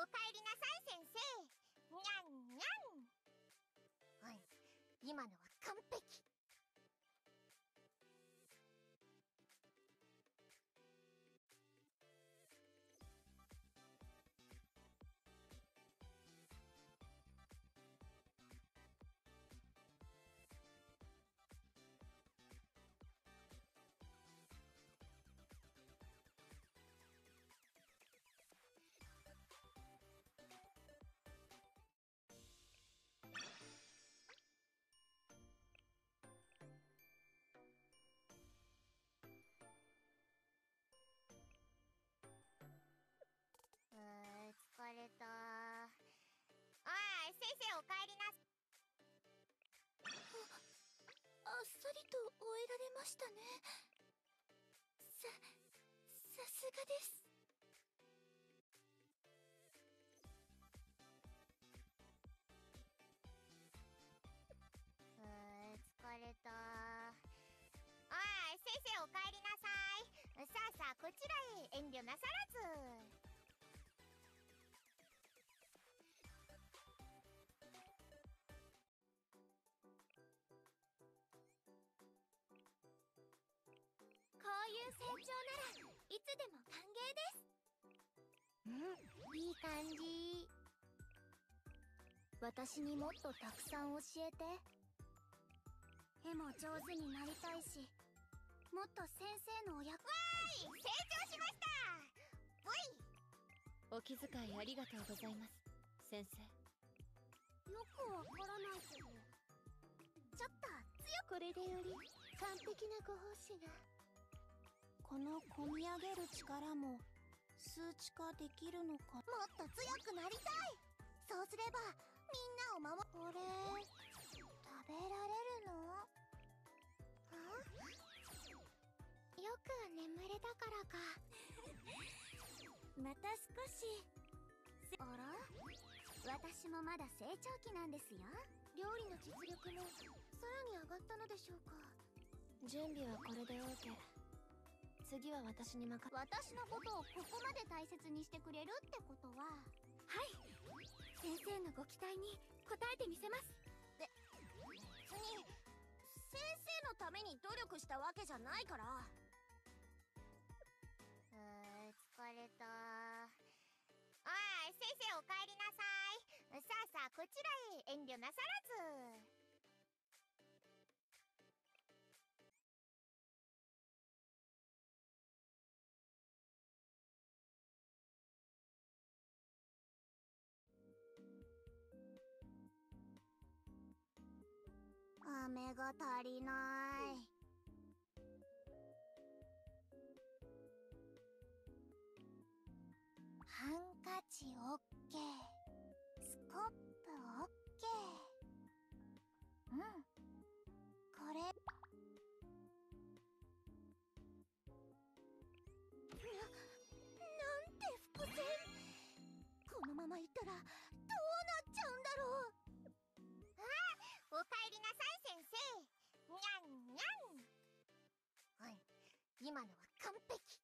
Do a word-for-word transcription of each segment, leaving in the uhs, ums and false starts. おかえりなさい先生。にゃんにゃん。はい、今のは完璧。疲れた。ああ、先生お帰りなさい。あっさりと終えられましたね。ささすがです。うー、疲れた。ああ、先生お帰りなさい。さあさあ、こちらへ遠慮なさらず。こういう成長ならいつでも歓迎です。うん、いい感じ。私にもっとたくさん教えて。絵も上手になりたいし、もっと先生のお役に。わーい、成長しました。おい、お気遣いありがとうございます先生。よくわからないけど、ちょっと強く。これでより完璧なご奉仕が。このこみ上げる力も数値化できるのか。もっと強くなりたい。そうすればみんなを守る。これ食べられるの？はあ、よく眠れたからかまた少し。あら、私もまだ成長期なんですよ。料理の実力もさらに上がったのでしょうか。準備はこれで OK。次は私に任せ。私のことをここまで大切にしてくれるってことは、はい、先生のご期待に応えてみせます。べ別に先生のために努力したわけじゃないから。うー、疲れた。ああ、先生お帰りなさい。さあさあ、こちらへ遠慮なさらず。雨が足りない。ハンカチオッケー、スコップオッケー。うん、これ。な、なんて伏線。このままいったらどうなっちゃうんだろう。あ、おかえりなさい。にゃんにゃん。はい、今のは完璧。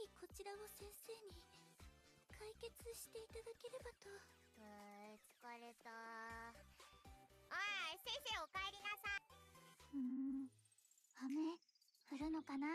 ひこちらを先生に解決していただければと。うー疲れた。ああ、先生お帰りなさい。うーん、雨降るのかな。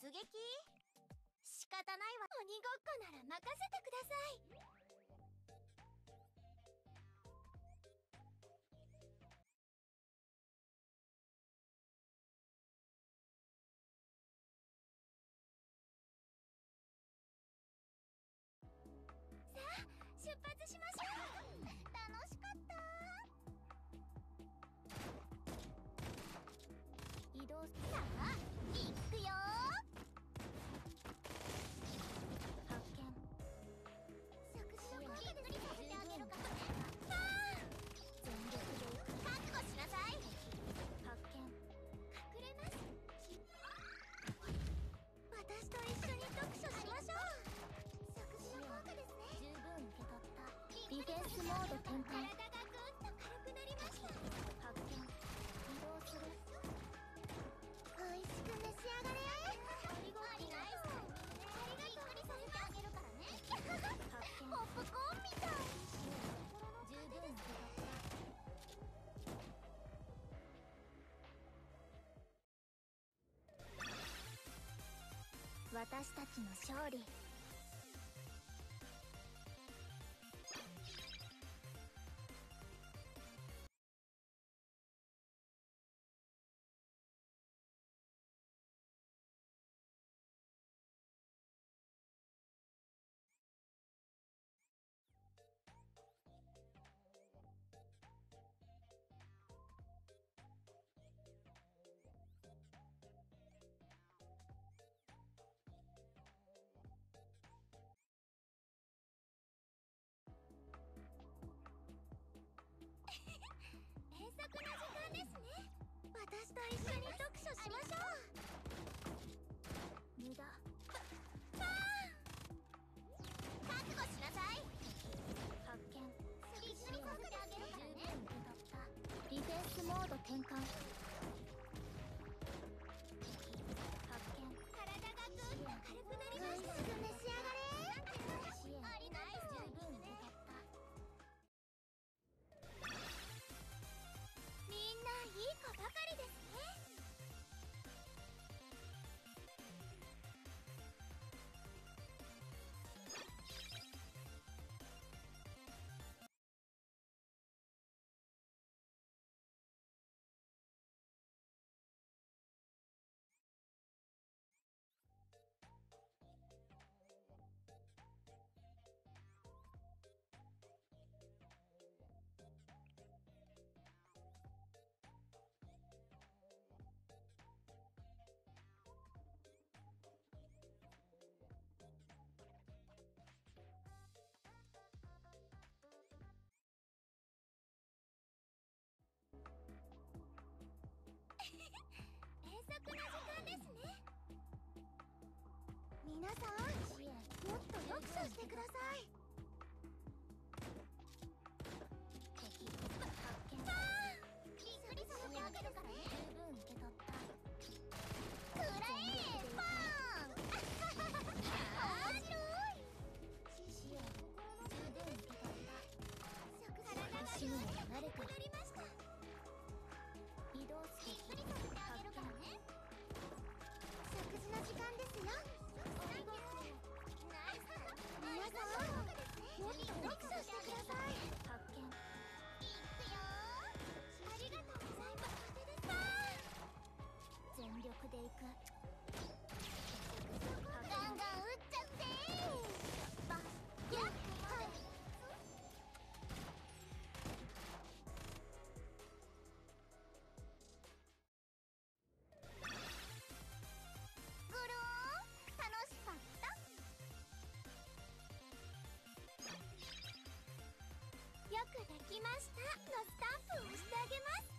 出撃？仕方ないわ。鬼ごっこなら任せてください。さあ出発しましょう。楽しかった。移動さあ行くよ。モード展開。体がぐんと軽くなりました。発見。移動する。おいしく召し上がれ。ありがとう。ありがとう。びっくりさせてあげるからね。発見。ポップコーンみたい。十分受け取った。私たちの勝利。私と一緒に読書しましょう。無駄。ああ！覚悟しなさい。発見。一緒に隠れてあげるからね。ディフェンスモード転換。発見。体がぐんと軽くなりました。美味しく召し上がれ。ありがとう。十分ね。みんないい子ばかりですね。皆さん、もっと読書してください。敵発見。びっくりさせてあげるからね。十分受け取った。くらえ、ポーン。面白い。十分受け取った。体がぐーっと軽くなりました。移動してびっくりさせてあげるからね。りました」のスタンプを押してあげます。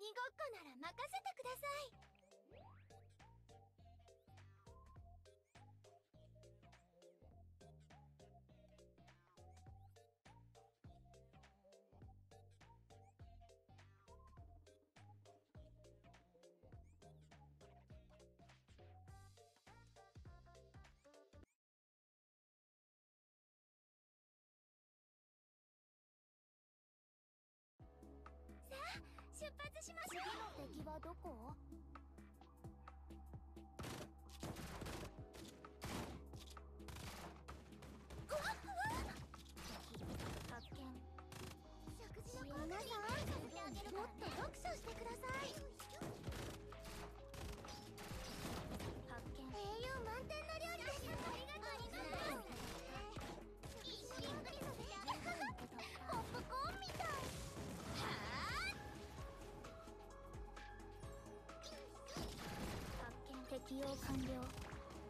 鬼ごっこなら任せてください。さあ出発しましょう。次の敵はどこ？発見。食事の効果に皆さん、もっと読書してください。発見。栄養満点の料理です。ありがとうございます。一緒に作ります。ポップコーンみたい。適用完了。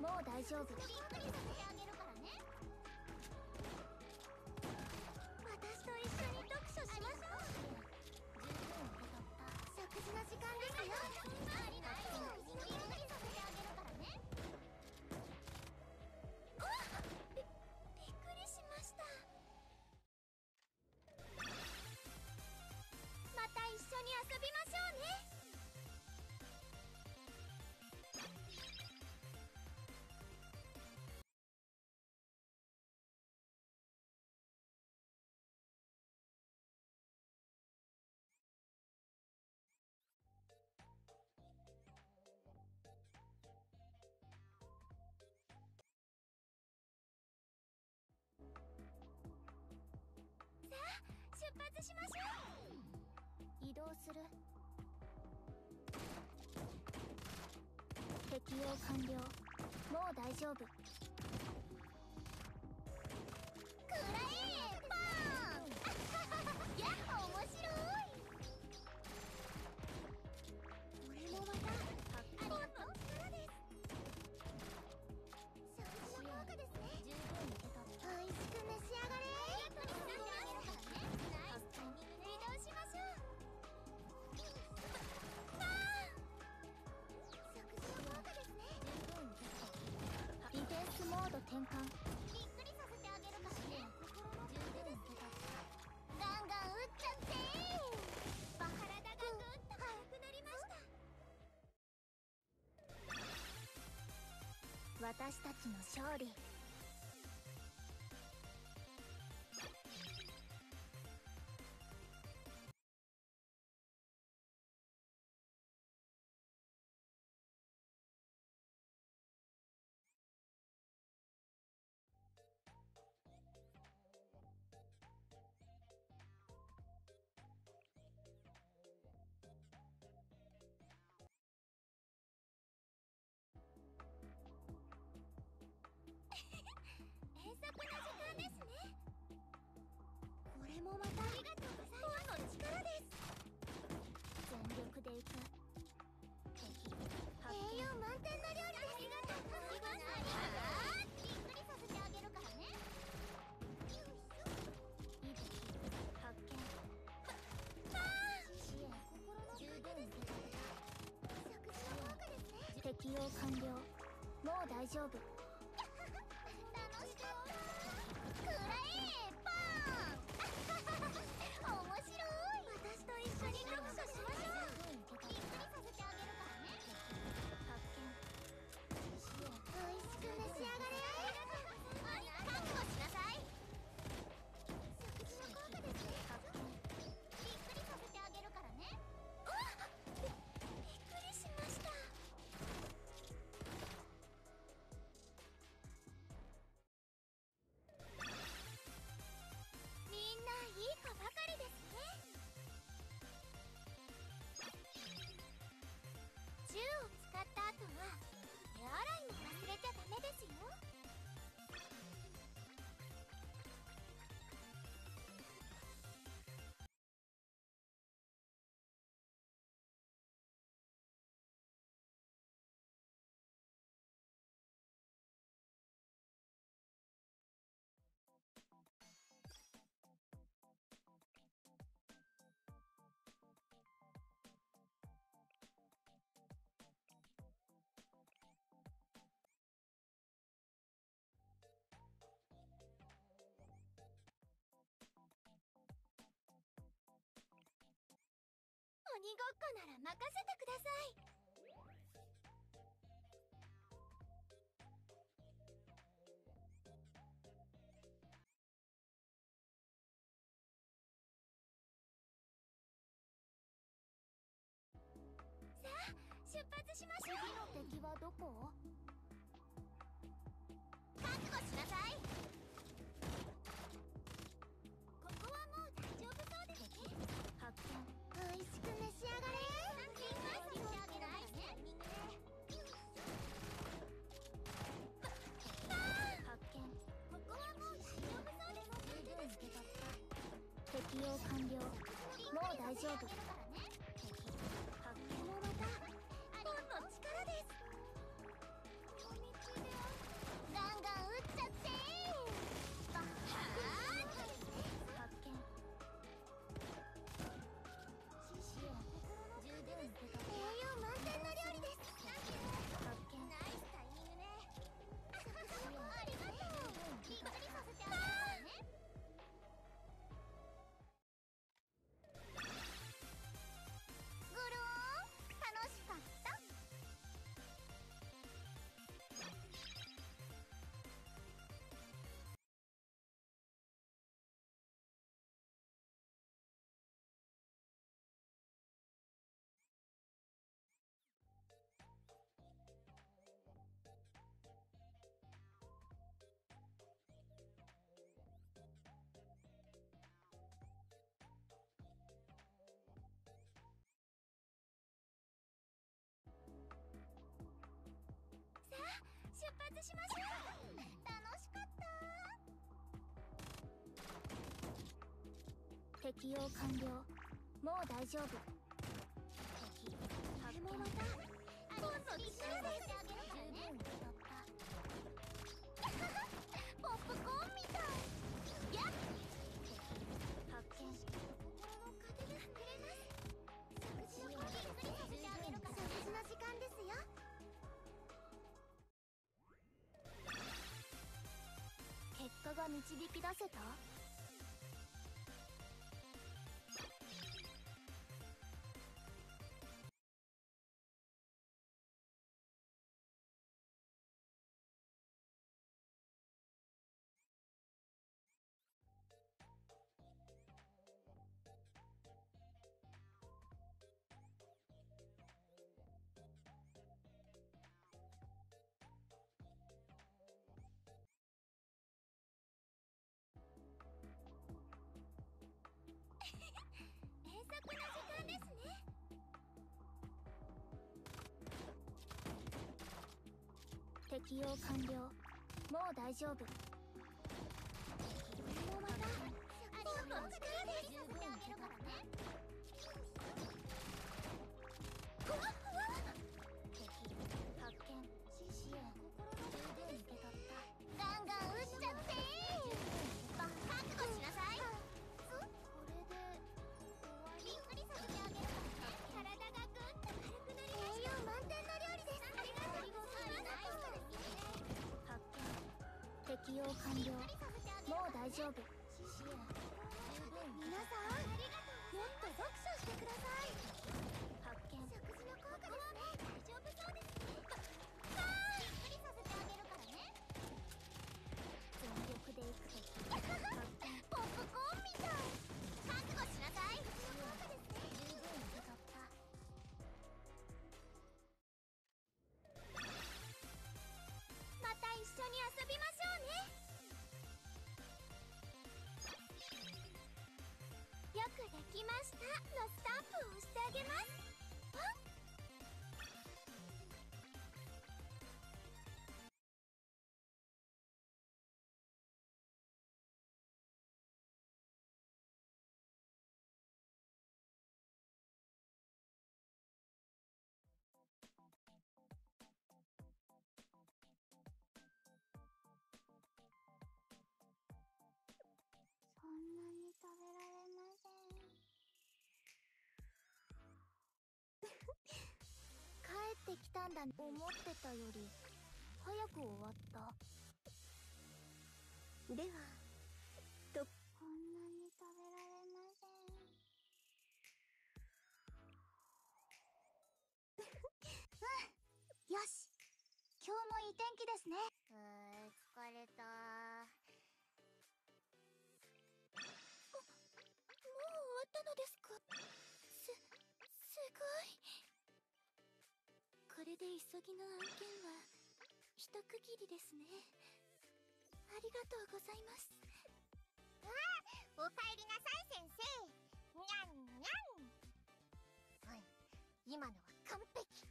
もう大丈夫。びっくりさせてあげるからね。私と一緒に読書しましょう。十分受け取った。食事の時間ですよ。ありがとう。びっくりさせてあげるからね。あっ、びっくりしました。また一緒に遊びましょうね。出発しましょう。移動する。適用完了。もう大丈夫。くらえーパーンやっほ面白い。これもまたありがとうからです。食事の効果ですね。十分受け取った。おいしく召し上がれ。モード転換。びっくりさせてあげるからね。ガンガン撃っちゃって。バハラダがぐっと速くなりました。私たちの勝利。遠足の時間ですね。これもまたありがとうございます。の力です。全力でいく。栄養満点の料理です。ありがとうございます。びっくりさせてあげるからね。発見。十分です。食事の効果ですね。適用完了。もう大丈夫。くらえパン面白い。私と一緒に読書しましょう。びっくりさせてあげるからね。発見。おいしく鬼ごっこなら任せてください。出発しましょう。次の敵はどこ？覚悟しなさい。ここはもう大丈夫そうですね。発見。美味しく召し上がれ。発見。ここはもう大丈夫そうですね。適用完了。もう大丈夫。発見もまた。力です。ガンガン撃っちゃって。バッハー。発見。獅子や充電してた。栄養満点の料理です。発見。ナイスタイミングね。ありがとう。びっくりさせてあげるからね。出発しましょう。楽しかった。適用完了。もう大丈夫。敵これもまた今度力で十分受け取った。ポップコーンみたい。やっ発見。心の糧が膨れます。食事を食事させてあげるから。食事の時間ですよ。結果が導き出せた？適用完了。もう大丈夫。これもまたありがとう。力で十分あげるからね。こわっこわっ。敵発見。獅子や心の手で受け取った。ガンガン撃っちゃって。バッ覚悟しなさい。これでびっくりさせてあげるからね。体がグッと軽くなりました。栄養満点の料理です。ありがとうございます。適用完了。もう大丈夫。皆さんもっと読書してください。発見。食事の効果ですね。大丈夫そうですね。びっくりさせてあげるからね。全力でいくとき。ポップコーンみたい。覚悟しなさい。食事の効果ですね。十分受け取った。また一緒に遊びましょう。よくできましたのスタンプを押してあげます。こんなに食べられません。帰ってきたんだね。思ってたより早く終わった。ではとこんなに食べられません。いい天気ですね。うー、疲れたー。あ、もう終わったのですか？す、すごい。これで急ぎの案件は一区切りですね。ありがとうございます。わあ、お帰りなさい先生。にゃんにゃん。うん、今のは完璧。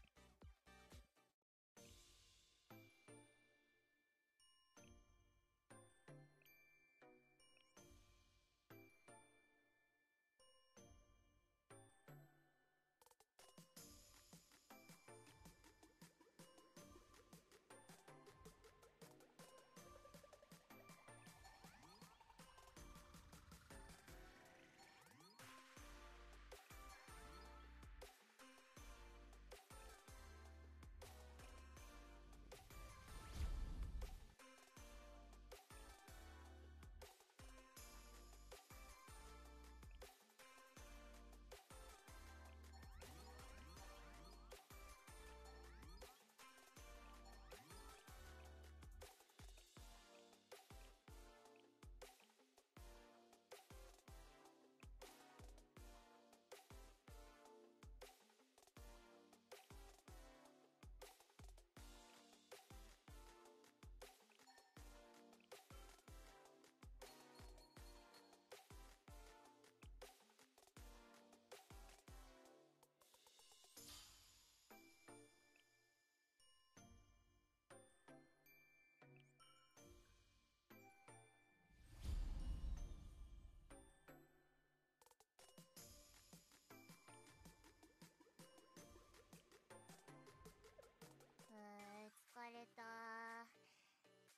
うー、疲れたー。あ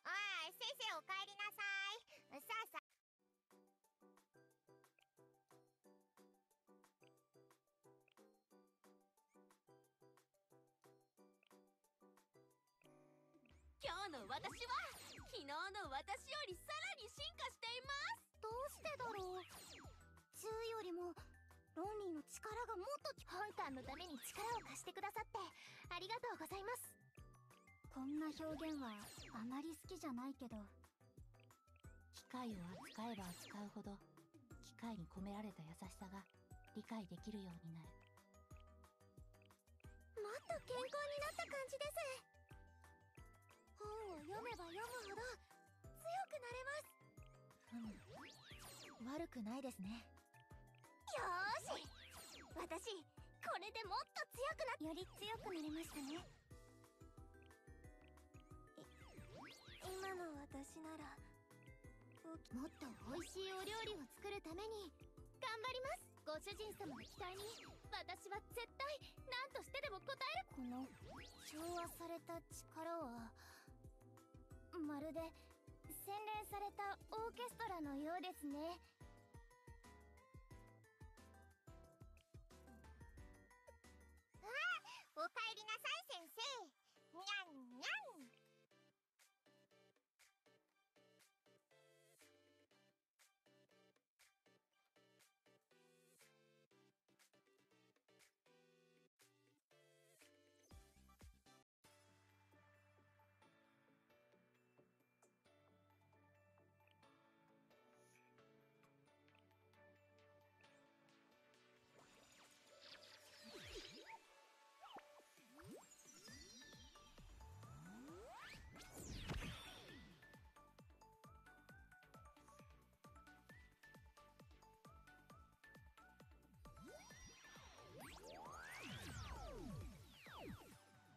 あ、先生お帰りなさい。さあさあ。今日の私は昨日の私よりさらに進化しています。どうしてだろう。銃よりもロンリーの力がもっと。本館のために力を貸してくださってありがとうございます。こんな表現はあまり好きじゃないけど、機械を扱えば扱うほど機械に込められた優しさが理解できるようになる。もっと健康になった感じです。本を読めば読むほど強くなれます。うん、悪くないですね。よーし、私これでもっと強くなより強くなりましたね。今の私ならもっと美味しいお料理を作るために頑張ります。ご主人様の期待に私は絶対何としてでも応える。この調和された力はまるで洗練されたオーケストラのようですね。おかえりなさい先生。にゃんにゃん。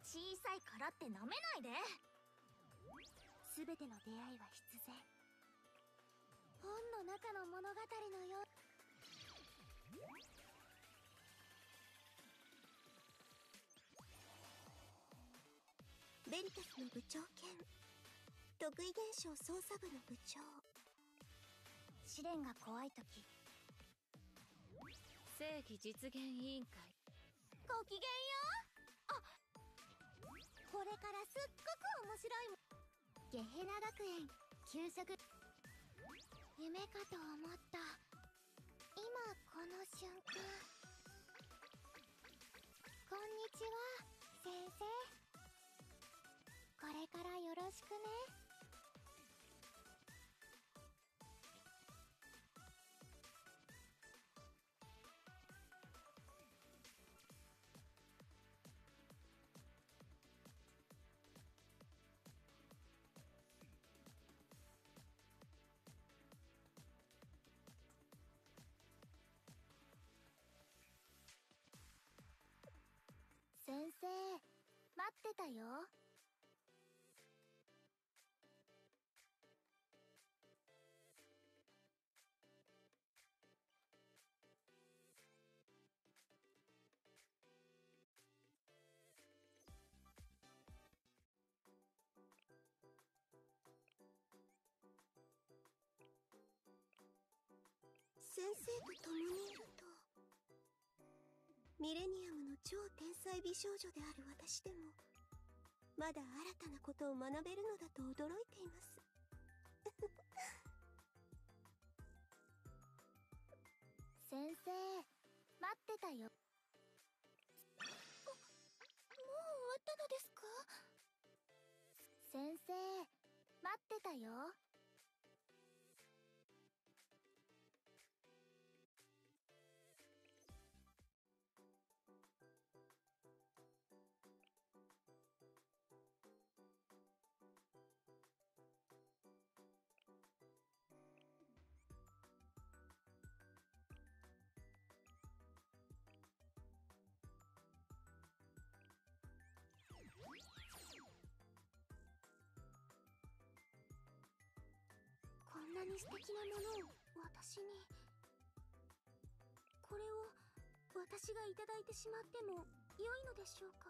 小さいからってなめないで。全ての出会いは必然。本の中の物語のよう。ベリタスの部長兼特異現象捜査部の部長。試練が怖い時、正義実現委員会。ごきげんよう。あ、これからすっごく面白いも。ゲヘナ学園給食。夢かと思った、今この瞬間。こんにちは先生。これれからよろしくね。先生、待ってたよ。先生と共にいると、ミレニアムの超天才美少女である私でもまだ新たなことを学べるのだと驚いています先生、待ってたよ。あ、もう終わったのですか？先生、待ってたよ。こんなに素敵なものを私に。これを私がいただいてしまっても良いのでしょうか？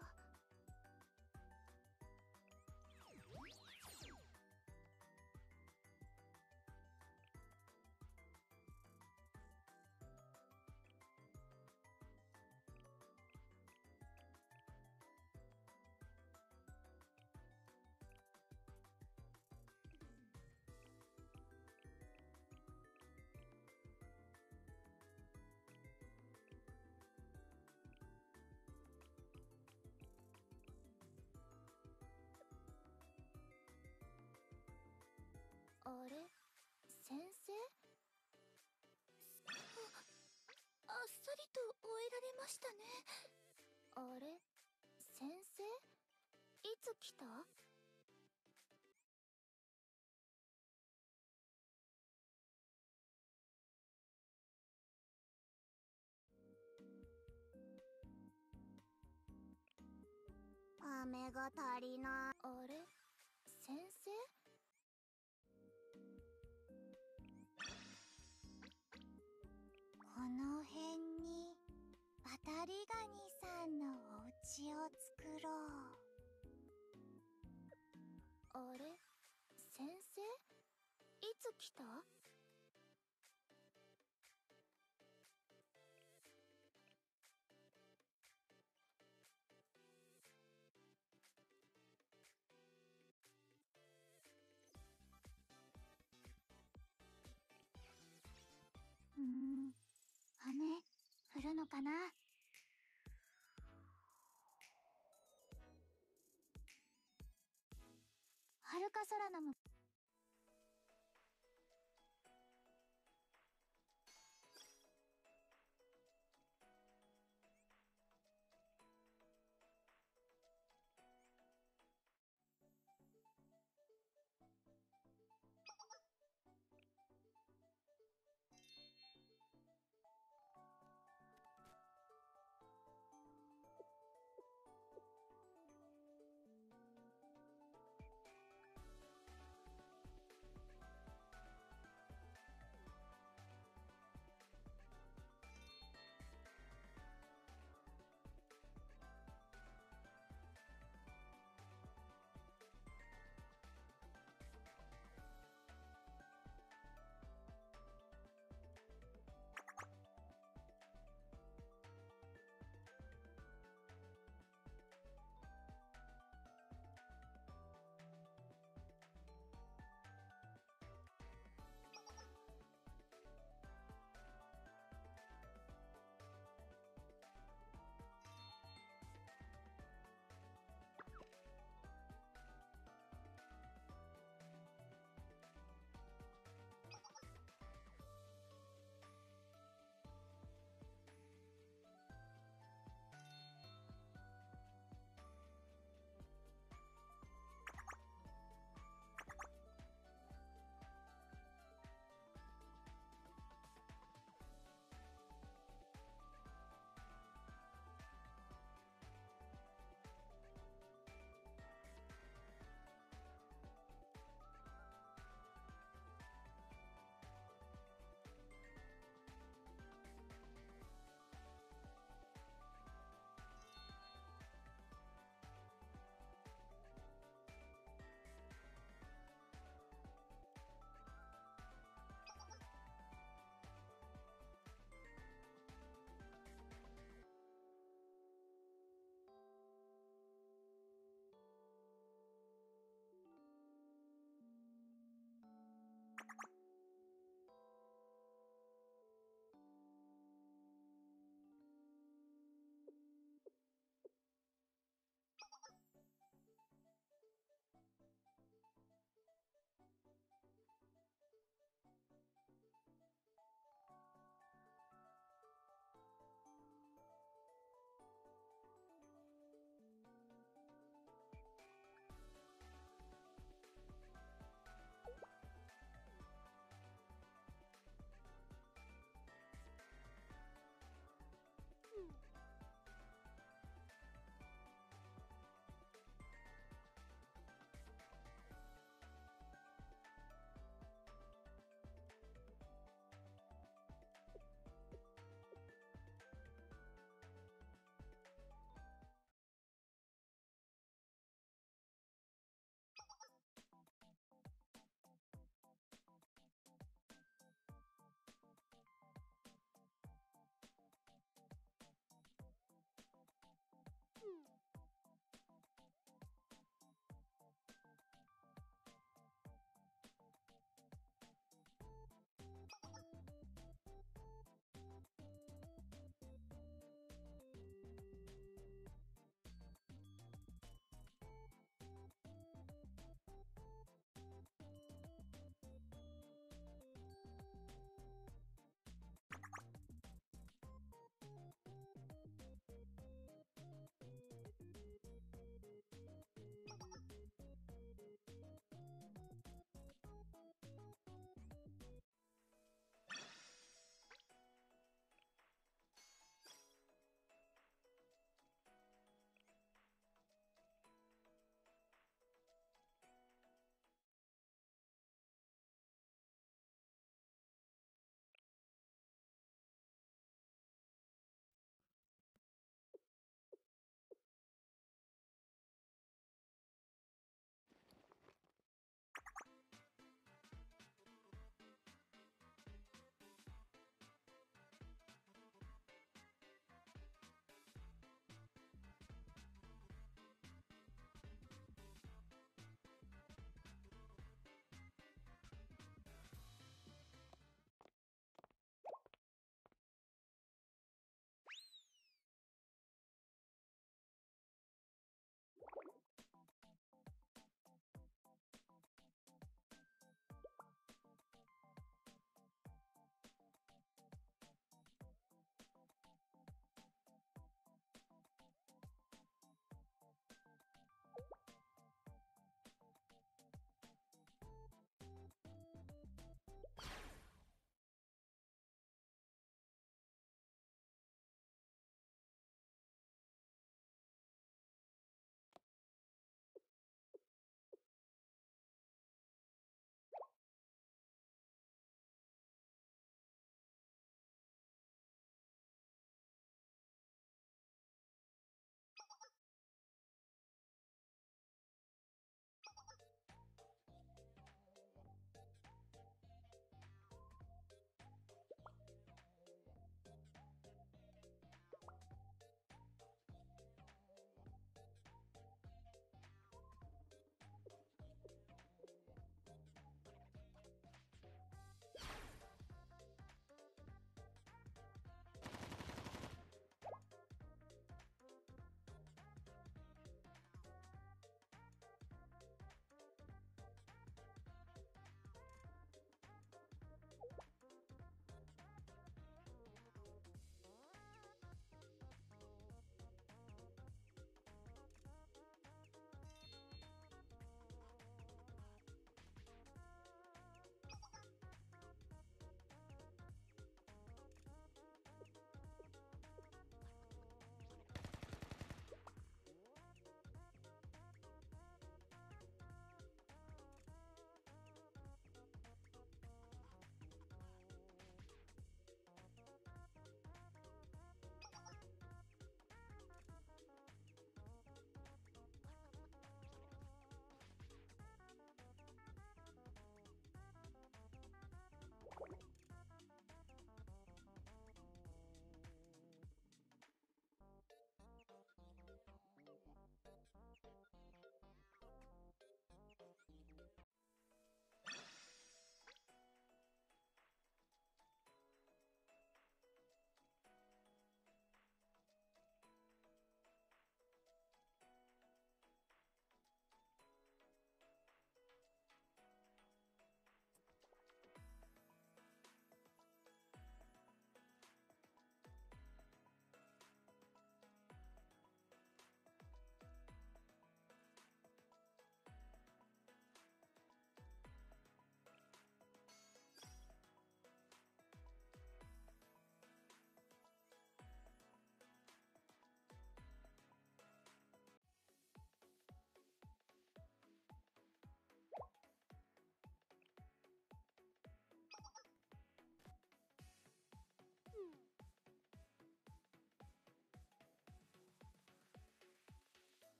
あれ、先生？あ、あっさりと終えられましたね。あれ、先生？いつ来た？雨が足りない。あれ、先生？この辺にワタリガニさんのお家を作ろう。あれ、先生？いつ来た？雨降るのかな。はるか空の向こう